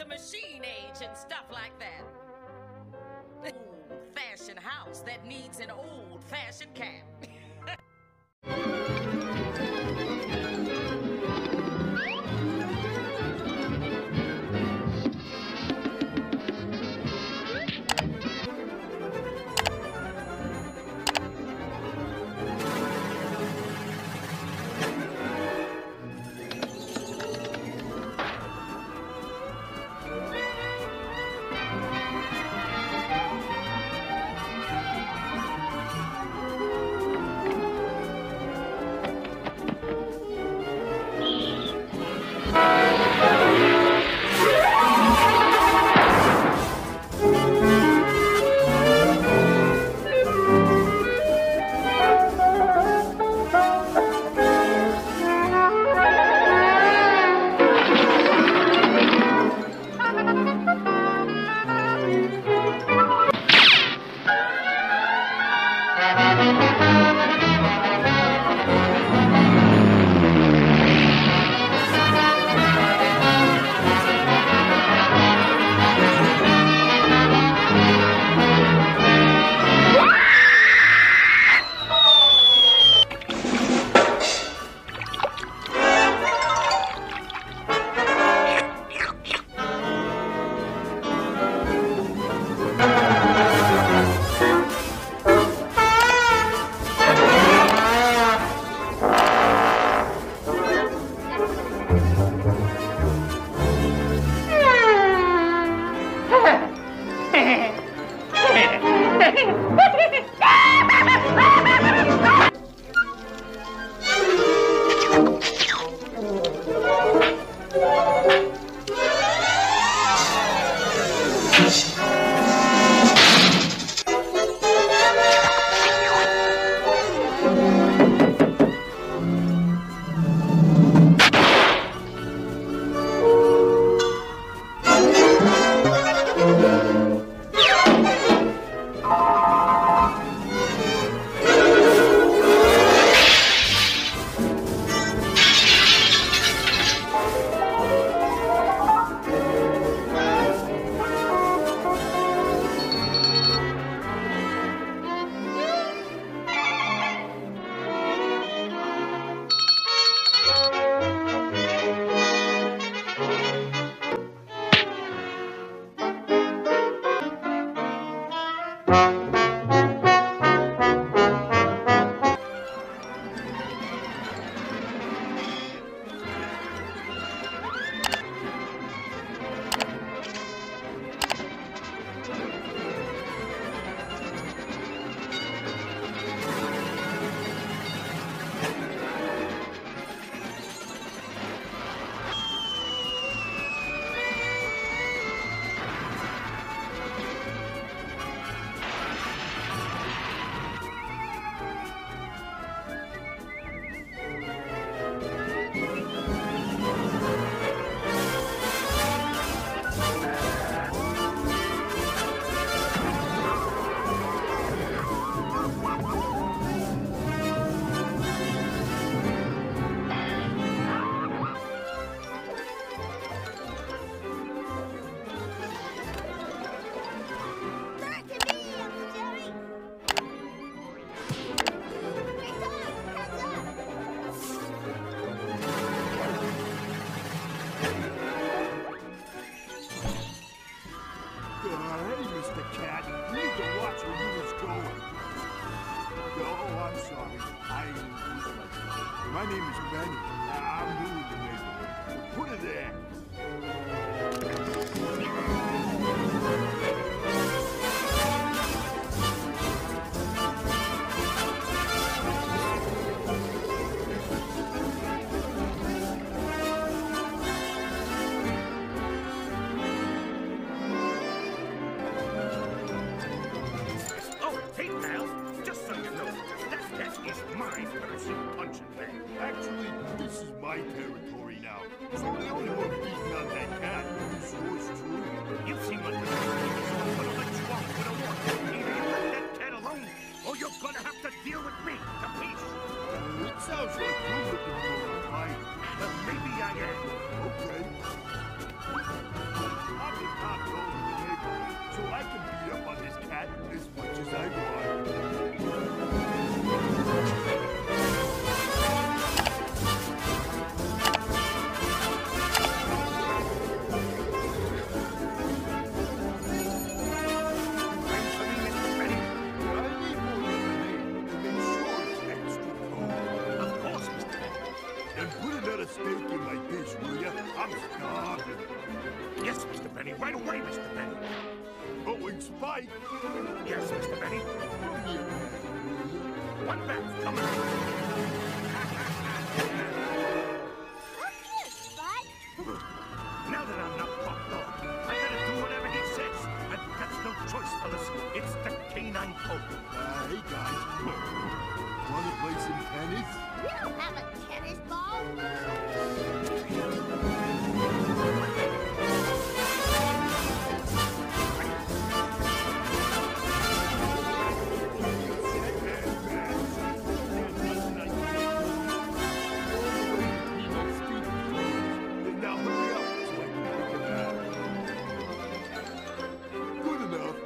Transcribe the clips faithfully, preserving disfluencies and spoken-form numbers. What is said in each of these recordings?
the machine age and stuff like that. Old-fashioned house that needs an old-fashioned cat. But maybe I am. Okay. Don't let us take you like this, will ya? I'm starving. Yes, Mister Benny. Right away, Mister Benny. Oh, and Spike. Yes, Mister Benny. One back, coming up. Okay, Spike. Now that I'm not popped off, I gotta do whatever he says. I've got no choice, fellas. It's the canine poke. Uh, hey, guys. Wanna play some tennis? You don't have a tennis ball. Now hurry up, Spike. Good enough.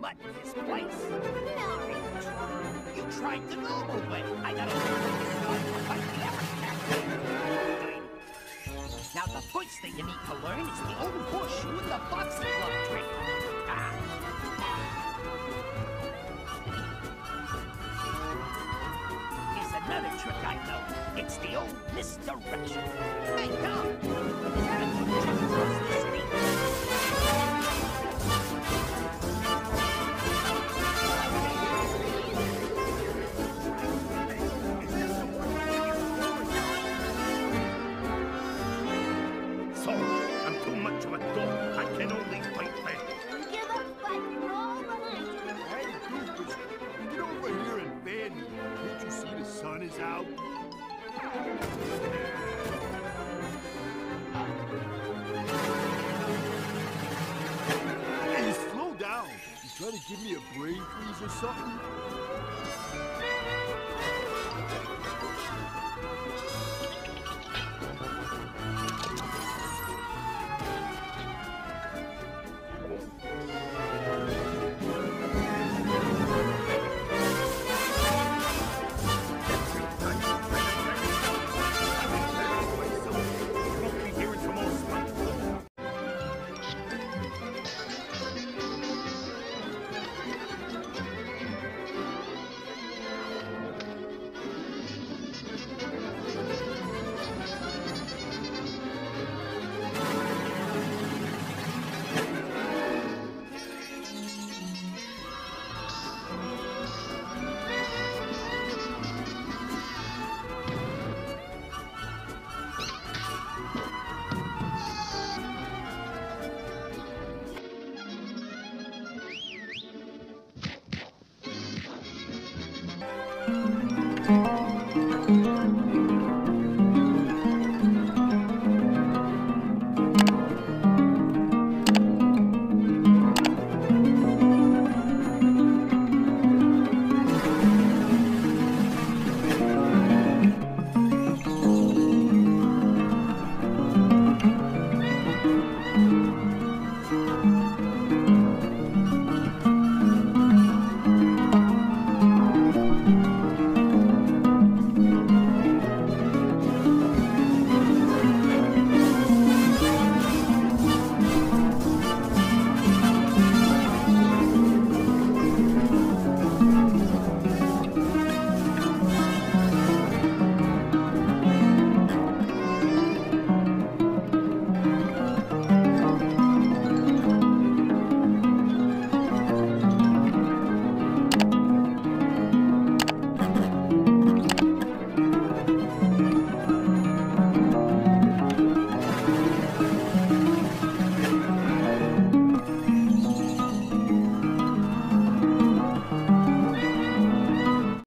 Mutt in this place. No, you tried the normal way. I gotta learn to fight the Evercat. Now the first thing you need to learn is the old horseshoe and the boxing glove trick. Ah. Here's another trick I know. It's the old misdirection. Hey, Tom! That's a trick across the street. Hey, slow down. You trying to give me a brain freeze or something?